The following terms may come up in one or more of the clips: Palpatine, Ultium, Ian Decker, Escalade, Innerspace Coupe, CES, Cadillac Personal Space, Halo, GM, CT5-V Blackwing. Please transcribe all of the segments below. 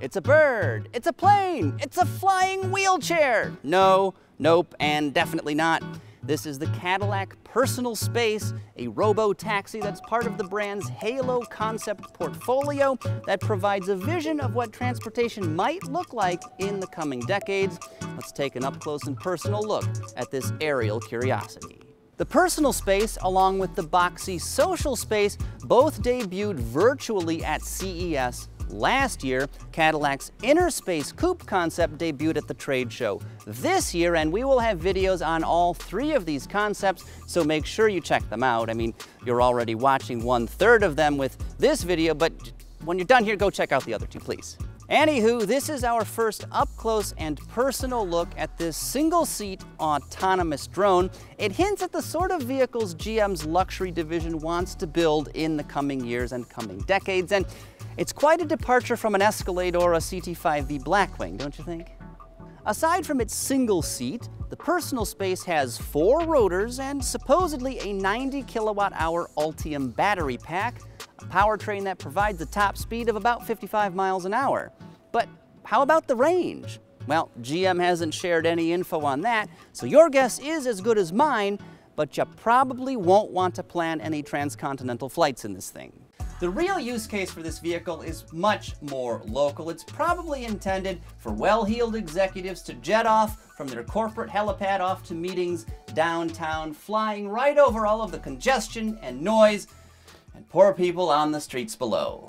It's a bird, it's a plane, it's a flying wheelchair. No, nope, and definitely not. This is the Cadillac Personal Space, a robo-taxi that's part of the brand's Halo concept portfolio that provides a vision of what transportation might look like in the coming decades. Let's take an up-close and personal look at this aerial curiosity. The Personal Space, along with the boxy Social Space, both debuted virtually at CES last year. Cadillac's Innerspace Coupe concept debuted at the trade show this year, and we will have videos on all three of these concepts, so make sure you check them out. I mean, you're already watching 1/3 of them with this video, but when you're done here, go check out the other two, please. Anywho, this is our first up-close and personal look at this single-seat autonomous drone. It hints at the sort of vehicles GM's luxury division wants to build in the coming years and coming decades, and it's quite a departure from an Escalade or a CT5-V Blackwing, don't you think? Aside from its single seat, the Personal Space has 4 rotors and supposedly a 90-kilowatt-hour Ultium battery pack, a powertrain that provides a top speed of about 55 miles an hour. But how about the range? Well, GM hasn't shared any info on that, so your guess is as good as mine, but you probably won't want to plan any transcontinental flights in this thing. The real use case for this vehicle is much more local. It's probably intended for well-heeled executives to jet off from their corporate helipad off to meetings downtown, flying right over all of the congestion and noise and poor people on the streets below.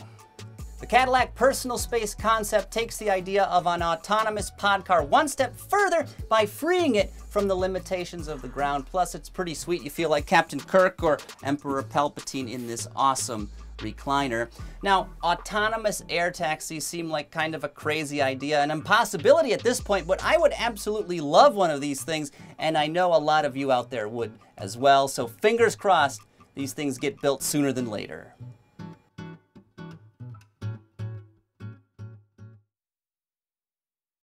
The Cadillac Personal Space concept takes the idea of an autonomous podcar one step further by freeing it from the limitations of the ground. Plus, it's pretty sweet. You feel like Captain Kirk or Emperor Palpatine in this awesome recliner. Now, autonomous air taxis seem like kind of a crazy idea, an impossibility at this point, but I would absolutely love one of these things, and I know a lot of you out there would as well, so fingers crossed these things get built sooner than later.